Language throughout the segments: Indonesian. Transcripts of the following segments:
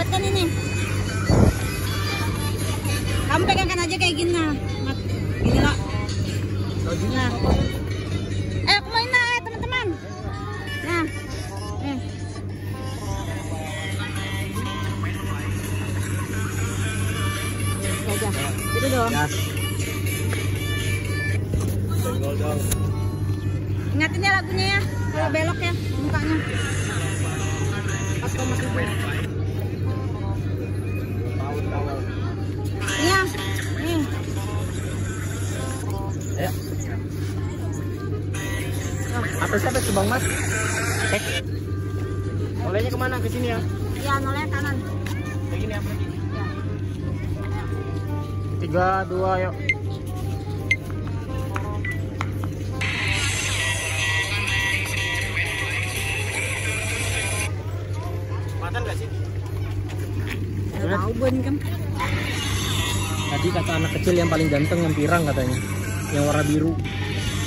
Buatkan ini. Kamu pegangkan aja kayak gini lah. Gini loh. Nah. Aku main lah teman-teman. Nah. Aja. Itu dong. Ingatin ya lagunya ya. Kalau belok ya mukanya. Ya, nih. Ya. Apa sampai Subang Mas? Nolenya kemana? Ke sini ya? Iya, nolenya kanan. Kayak gini apa gini? Ya. 3, 2, yuk. Enggak sih? Kan? Tadi kata anak kecil yang paling ganteng yang pirang katanya, yang warna biru,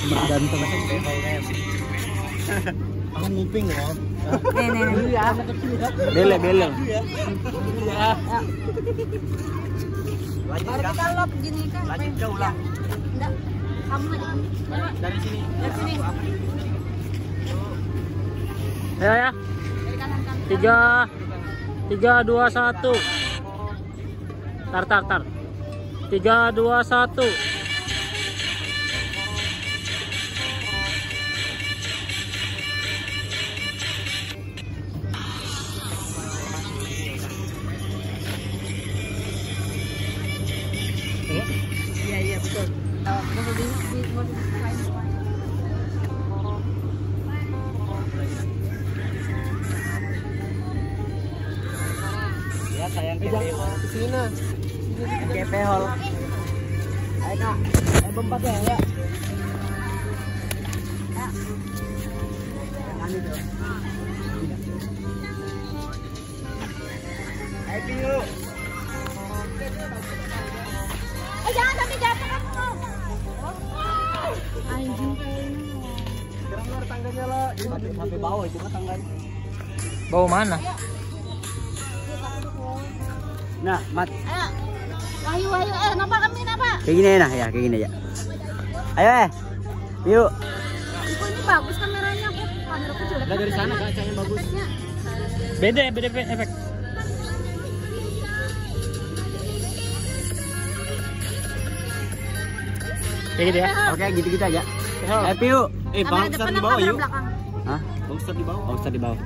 paling ganteng. Aku nguping loh. Bele. Kita lop gini kan? Lanjut jauh lah. Enggak, kamu aja. Dari sini. Dari sini. Ya. 3, 2, 1. Tar. 3, 2, 1. Iya betul. Sayang KP Hall. Ayo Kak, bempat ya, ya. Ayo Pinyu. Eh jangan sampai jatuh kamu. Anjing. Sekarang luar tangganya lo. Sampai bawah itu kan tangganya. Bawah mana? Nah, Mat. Ayo. Wahyu. Napa kami napa? Kayak gini enak ya, kayak gini aja. Ayo, Yuk. Ini bagus kameranya kok. Kameraku jelek. Dari sana kacanya bagus. Efeknya. Beda efek. Kayak gitu ya. Oke, gitu-gitu aja. Happy Yuk. Bang Ustaz di bawah Yuk. Hah? Bang Ustaz di bawah.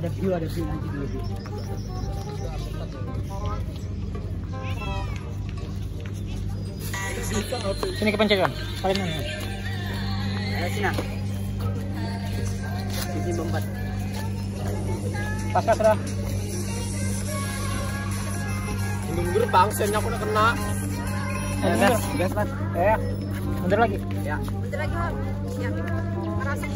Ada view nanti dulu. Sini kepencet kan? Paling mana? Ayo sini. Sini bombat. Pasat dah. Mundur bang, sennya aku udah kena. Gas Mas. Ya. Mundur lagi. Ya. Mundur lagi. Ya. Kerasa.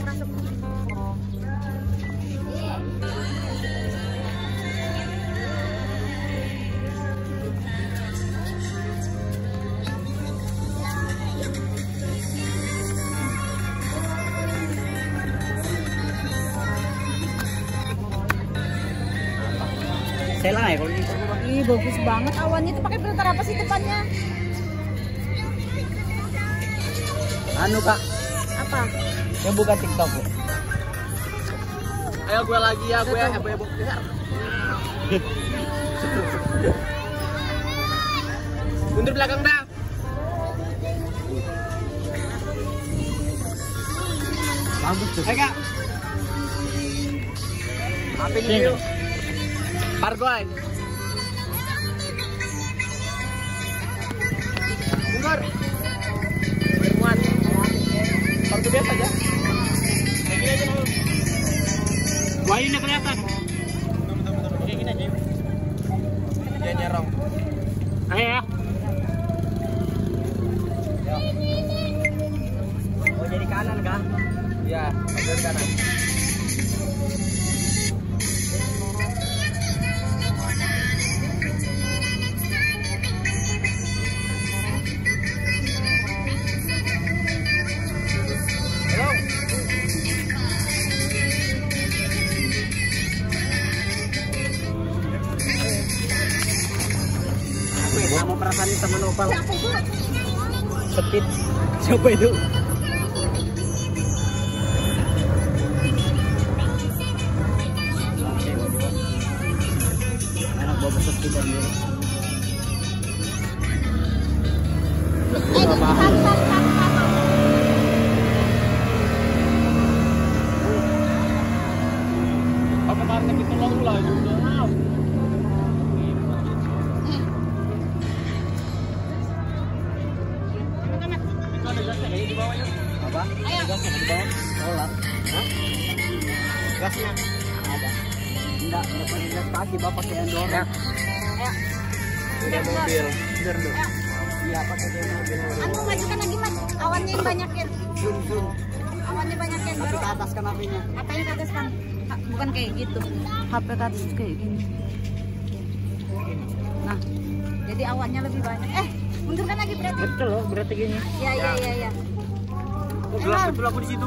Selang ya kalau ini. Ih, bagus banget awannya itu, pakai filter apa sih depannya? Anu Kak. Apa? Yang buka TikTok. Bro. Ayo gue lagi ya, gue apa ya Bu? Mundur belakang dah. Bagus tuh. Ayo Kak. Apa ini yuk? Pargoy. Mundur. Bermuat. Pargoy biasa aja. Kayak gini aja dulu. Wah ini kelihatan. Kayak gini aja. Dia nyerong. Ayo ya. Mau jadi kanan kah? Iya, jadi kanan. Nopal. Sepit. Siapa itu? Anak bawa sepit dari dia. Bukan kayak gitu, HP ke atas kayak gini. Nah, jadi awannya lebih banyak. Mundurkan lagi berarti. Betul loh, berarti gini. Iya. Belum di situ.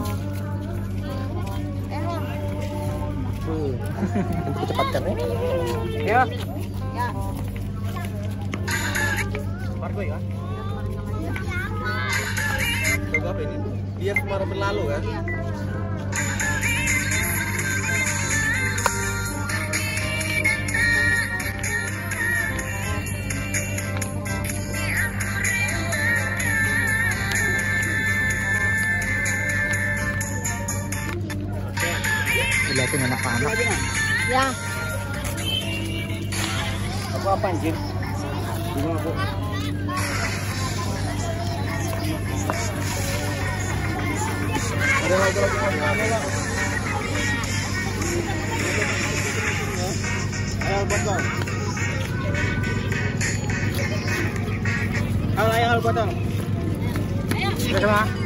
Error. Tuh, cepatkan ya. Ya. Ya. Pargo ya. Coba apa ini? Biar kemarau berlalu kan. Lihatin anak-anak ya. Aku apa anjir? Gimana aku? Ada lagi lah. Ayo potong. Ayo potong. Ayo.